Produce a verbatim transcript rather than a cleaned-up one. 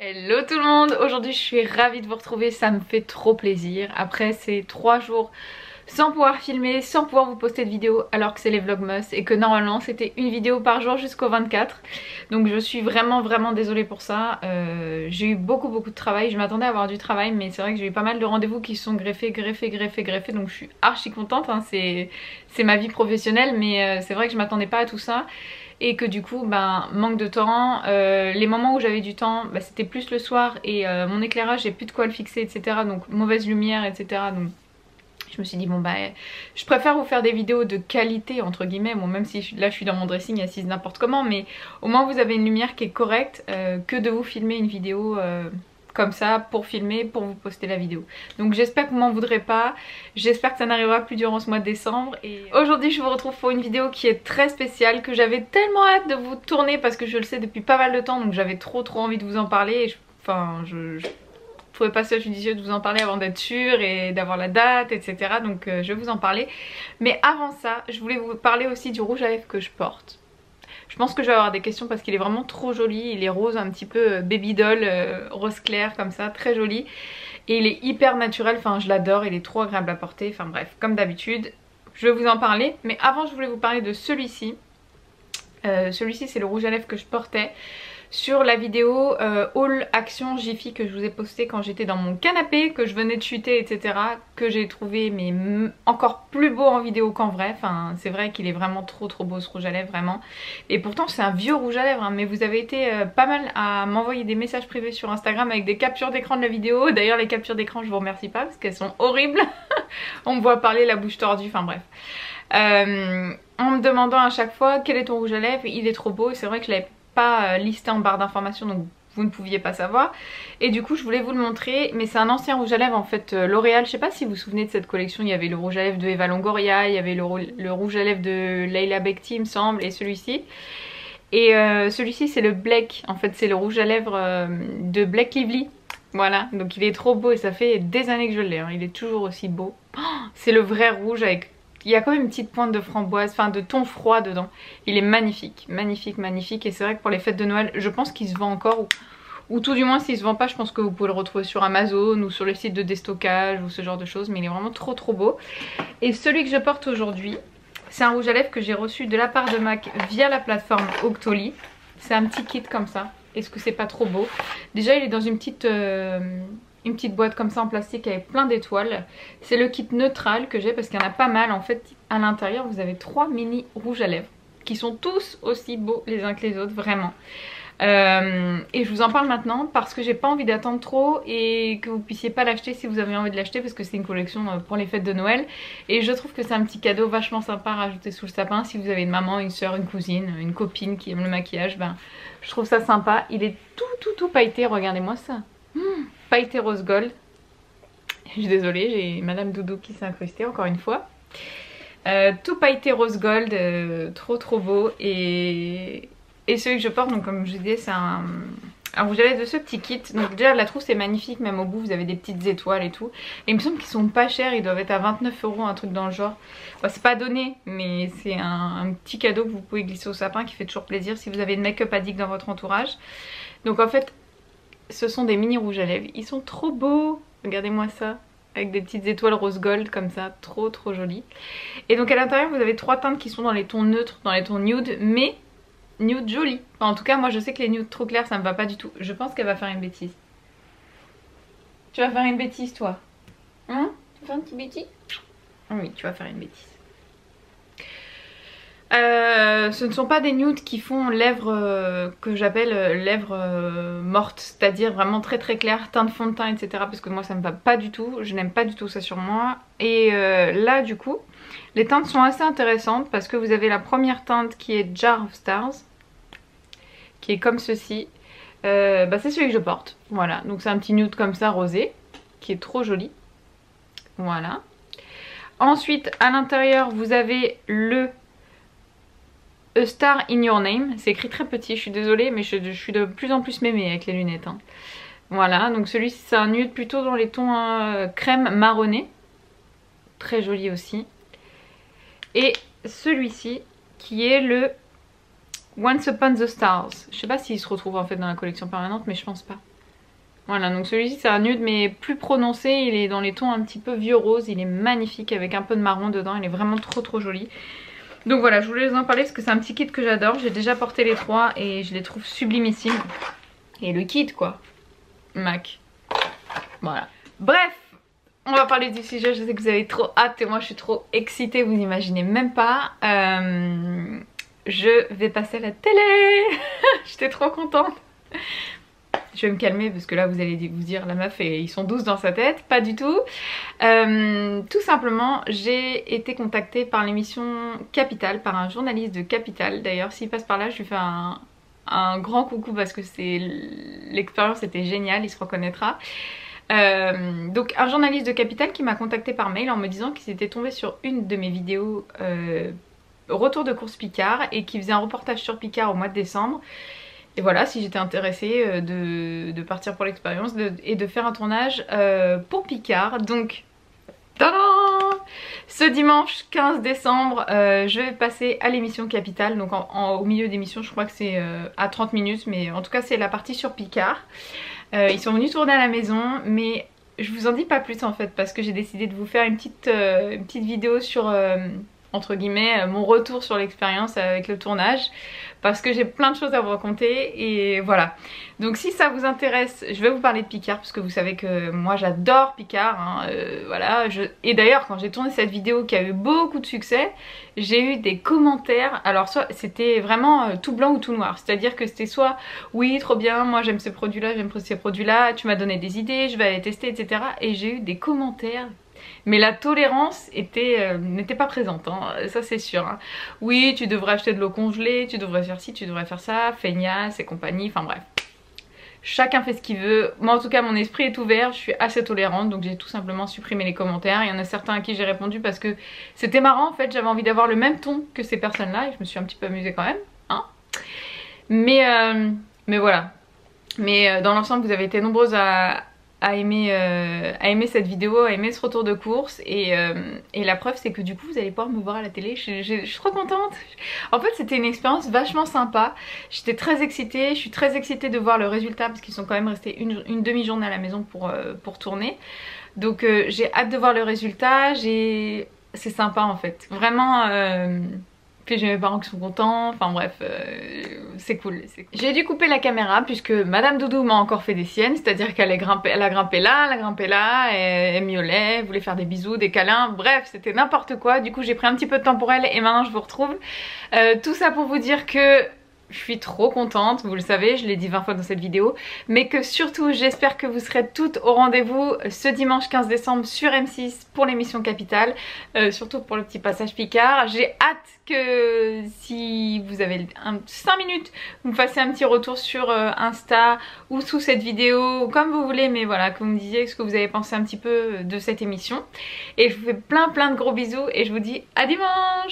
Hello tout le monde, aujourd'hui je suis ravie de vous retrouver, ça me fait trop plaisir. Après ces trois jours sans pouvoir filmer, sans pouvoir vous poster de vidéo alors que c'est les vlogmas et que normalement c'était une vidéo par jour jusqu'au vingt-quatre. Donc je suis vraiment vraiment désolée pour ça, euh, j'ai eu beaucoup beaucoup de travail, je m'attendais à avoir du travail mais c'est vrai que j'ai eu pas mal de rendez-vous qui se sont greffés, greffés, greffés, greffés donc je suis archi contente, hein. C'est ma vie professionnelle mais euh, c'est vrai que je m'attendais pas à tout ça. Et que du coup, ben, manque de temps, euh, les moments où j'avais du temps, ben, c'était plus le soir et euh, mon éclairage, j'ai plus de quoi le fixer, et cetera. Donc mauvaise lumière, et cetera. Donc je me suis dit, bon bah, ben, je préfère vous faire des vidéos de qualité, entre guillemets, bon même si là je suis dans mon dressing assise n'importe comment, mais au moins vous avez une lumière qui est correcte, euh, que de vous filmer une vidéo... Euh comme ça pour filmer, pour vous poster la vidéo. Donc j'espère que vous m'en voudrez pas, j'espère que ça n'arrivera plus durant ce mois de décembre. Et aujourd'hui je vous retrouve pour une vidéo qui est très spéciale, que j'avais tellement hâte de vous tourner parce que je le sais depuis pas mal de temps, donc j'avais trop trop envie de vous en parler et je, enfin je, je trouvais pas ça judicieux de vous en parler avant d'être sûre et d'avoir la date, etc. Donc euh, je vais vous en parler, mais avant ça je voulais vous parler aussi du rouge à lèvres que je porte. Je pense que je vais avoir des questions parce qu'il est vraiment trop joli, il est rose un petit peu baby doll, euh, rose clair comme ça, très joli. Et il est hyper naturel, enfin je l'adore, il est trop agréable à porter, enfin bref, comme d'habitude, je vais vous en parler. Mais avant je voulais vous parler de celui-ci, euh, celui-ci c'est le rouge à lèvres que je portais sur la vidéo euh, Haul Action Jiffy que je vous ai postée quand j'étais dans mon canapé, que je venais de chuter, et cetera. Que j'ai trouvé mais encore plus beau en vidéo qu'en vrai. Enfin, c'est vrai qu'il est vraiment trop trop beau ce rouge à lèvres, vraiment. Et pourtant c'est un vieux rouge à lèvres, hein, mais vous avez été euh, pas mal à m'envoyer des messages privés sur Instagram avec des captures d'écran de la vidéo. D'ailleurs les captures d'écran je vous remercie pas parce qu'elles sont horribles. On me voit parler la bouche tordue, enfin bref. Euh, en me demandant à chaque fois quel est ton rouge à lèvres, il est trop beau. Et c'est vrai que je l'avais listé en barre d'informations donc vous ne pouviez pas savoir et du coup je voulais vous le montrer, mais c'est un ancien rouge à lèvres en fait, L'Oréal, je sais pas si vous vous souvenez de cette collection, il y avait le rouge à lèvres de Eva Longoria, il y avait le, le rouge à lèvres de Leila Beckti il me semble, et celui-ci et euh, celui-ci c'est le Black, en fait c'est le rouge à lèvres euh, de Black Lively, voilà, donc il est trop beau et ça fait des années que je l'ai, hein. Il est toujours aussi beau, oh, c'est le vrai rouge avec... Il y a quand même une petite pointe de framboise, enfin de thon froid dedans. Il est magnifique, magnifique, magnifique. Et c'est vrai que pour les fêtes de Noël, je pense qu'il se vend encore. Ou, ou tout du moins, s'il se vend pas, je pense que vous pouvez le retrouver sur Amazon ou sur les sites de déstockage ou ce genre de choses. Mais il est vraiment trop trop beau. Et celui que je porte aujourd'hui, c'est un rouge à lèvres que j'ai reçu de la part de MAC via la plateforme Octoly. C'est un petit kit comme ça. Est-ce que c'est pas trop beau? Déjà, il est dans une petite... Euh... une petite boîte comme ça en plastique avec plein d'étoiles. C'est le kit neutral que j'ai parce qu'il y en a pas mal en fait. À l'intérieur vous avez trois mini rouges à lèvres qui sont tous aussi beaux les uns que les autres, vraiment. Euh, et je vous en parle maintenant parce que j'ai pas envie d'attendre trop et que vous puissiez pas l'acheter si vous avez envie de l'acheter parce que c'est une collection pour les fêtes de Noël et je trouve que c'est un petit cadeau vachement sympa à rajouter sous le sapin si vous avez une maman, une soeur, une cousine, une copine qui aime le maquillage, ben je trouve ça sympa. Il est tout tout tout pailleté, regardez-moi ça. Mmh, pailleté rose gold. Je suis désolée, j'ai Madame Doudou qui s'est incrustée encore une fois. Euh, tout pailleté rose gold, euh, trop trop beau. Et, et celui que je porte, donc comme je disais, c'est un, un rouge à lèvres de ce petit kit. Donc déjà la trousse est magnifique, même au bout vous avez des petites étoiles et tout. Et il me semble qu'ils sont pas chers, ils doivent être à vingt-neuf euros, un truc dans le genre. Enfin, c'est pas donné, mais c'est un, un petit cadeau que vous pouvez glisser au sapin qui fait toujours plaisir si vous avez une make-up addict dans votre entourage. Donc en fait, ce sont des mini rouges à lèvres, ils sont trop beaux, regardez-moi ça, avec des petites étoiles rose gold comme ça, trop trop joli. Et donc à l'intérieur vous avez trois teintes qui sont dans les tons neutres, dans les tons nude, mais nude joli. Enfin, en tout cas moi je sais que les nudes trop clairs ça me va pas du tout, je pense qu'elle va faire une bêtise. Tu vas faire une bêtise toi? Hein? Tu vas faire une petite bêtise? Oui, tu vas faire une bêtise. Euh, ce ne sont pas des nudes qui font lèvres euh, que j'appelle lèvres euh, mortes, c'est-à-dire vraiment très très claires, teint de fond de teint, et cetera. Parce que moi ça me va pas du tout, je n'aime pas du tout ça sur moi. Et euh, là du coup, les teintes sont assez intéressantes parce que vous avez la première teinte qui est Jar of Stars, qui est comme ceci. Euh, bah, c'est celui que je porte, voilà. Donc c'est un petit nude comme ça rosé, qui est trop joli, voilà. Ensuite à l'intérieur vous avez le A Star in Your Name, c'est écrit très petit, je suis désolée mais je, je suis de plus en plus mémée avec les lunettes, hein. Voilà, donc celui-ci c'est un nude plutôt dans les tons euh, crème marronné, très joli aussi. Et celui-ci qui est le Once Upon the Stars, je sais pas s'il se retrouve en fait dans la collection permanente mais je pense pas. Voilà, donc celui-ci c'est un nude mais plus prononcé, il est dans les tons un petit peu vieux rose, il est magnifique avec un peu de marron dedans, il est vraiment trop trop joli. Donc voilà, je voulais vous en parler parce que c'est un petit kit que j'adore, j'ai déjà porté les trois et je les trouve sublimissimes. Et le kit quoi, MAC. Voilà. Bref, on va parler du sujet, je sais que vous avez trop hâte et moi je suis trop excitée, vous n'imaginez même pas. Euh, je vais passer à la télé. J'étais trop contente. Je vais me calmer parce que là vous allez vous dire la meuf et ils sont douces dans sa tête, pas du tout. Euh, tout simplement j'ai été contactée par l'émission Capital, par un journaliste de Capital. D'ailleurs s'il passe par là je lui fais un, un grand coucou parce que c'est l'expérience était géniale, il se reconnaîtra. Euh, donc un journaliste de Capital qui m'a contactée par mail en me disant qu'il s'était tombé sur une de mes vidéos euh, retour de course Picard et qui faisait un reportage sur Picard au mois de décembre. Et voilà, si j'étais intéressée de, de partir pour l'expérience et de faire un tournage euh, pour Picard. Donc, tadam ! Ce dimanche quinze décembre, euh, je vais passer à l'émission Capital. Donc en, en, au milieu d'émission, je crois que c'est euh, à trente minutes. Mais en tout cas, c'est la partie sur Picard. Euh, ils sont venus tourner à la maison. Mais je vous en dis pas plus en fait. Parce que j'ai décidé de vous faire une petite, euh, une petite vidéo sur... Euh, entre guillemets, mon retour sur l'expérience avec le tournage parce que j'ai plein de choses à vous raconter et voilà. Donc si ça vous intéresse, je vais vous parler de Picard parce que vous savez que moi j'adore Picard, hein, euh, voilà. Je... Et d'ailleurs quand j'ai tourné cette vidéo qui a eu beaucoup de succès, j'ai eu des commentaires, alors soit c'était vraiment tout blanc ou tout noir, c'est-à-dire que c'était soit oui trop bien, moi j'aime ces produits-là, j'aime ces produits-là, tu m'as donné des idées, je vais aller tester, et cetera. Et j'ai eu des commentaires. Mais la tolérance était, euh, n'était pas présente, hein, ça c'est sûr. Hein. Oui, tu devrais acheter de l'eau congelée, tu devrais faire ci, tu devrais faire ça, feignasse et compagnie, enfin bref. Chacun fait ce qu'il veut. Moi en tout cas, mon esprit est ouvert, je suis assez tolérante, donc j'ai tout simplement supprimé les commentaires. Il y en a certains à qui j'ai répondu parce que c'était marrant en fait, j'avais envie d'avoir le même ton que ces personnes-là et je me suis un petit peu amusée quand même. Hein. Mais, euh, mais voilà. Mais euh, dans l'ensemble, vous avez été nombreuses à... A aimer, euh, a aimé cette vidéo, a aimé ce retour de course et, euh, et la preuve c'est que du coup vous allez pouvoir me voir à la télé, je, je, je suis trop contente. En fait c'était une expérience vachement sympa, j'étais très excitée, je suis très excitée de voir le résultat parce qu'ils sont quand même restés une, une demi-journée à la maison pour, euh, pour tourner. Donc euh, j'ai hâte de voir le résultat, j'ai... c'est sympa en fait, vraiment... Euh... Puis j'ai mes parents qui sont contents, enfin bref, euh, c'est cool. cool. J'ai dû couper la caméra puisque Madame Doudou m'a encore fait des siennes, c'est-à-dire qu'elle a grimpé là, elle a grimpé là, elle, elle miaulait, voulait faire des bisous, des câlins, bref, c'était n'importe quoi. Du coup j'ai pris un petit peu de temps pour elle et maintenant je vous retrouve. Euh, tout ça pour vous dire que je suis trop contente, vous le savez, je l'ai dit vingt fois dans cette vidéo, mais que surtout j'espère que vous serez toutes au rendez-vous ce dimanche quinze décembre sur M six pour l'émission Capitale, euh, surtout pour le petit passage Picard. J'ai hâte que si vous avez cinq minutes, vous me fassiez un petit retour sur Insta ou sous cette vidéo, comme vous voulez, mais voilà, que vous me disiez ce que vous avez pensé un petit peu de cette émission. Et je vous fais plein plein de gros bisous et je vous dis à dimanche!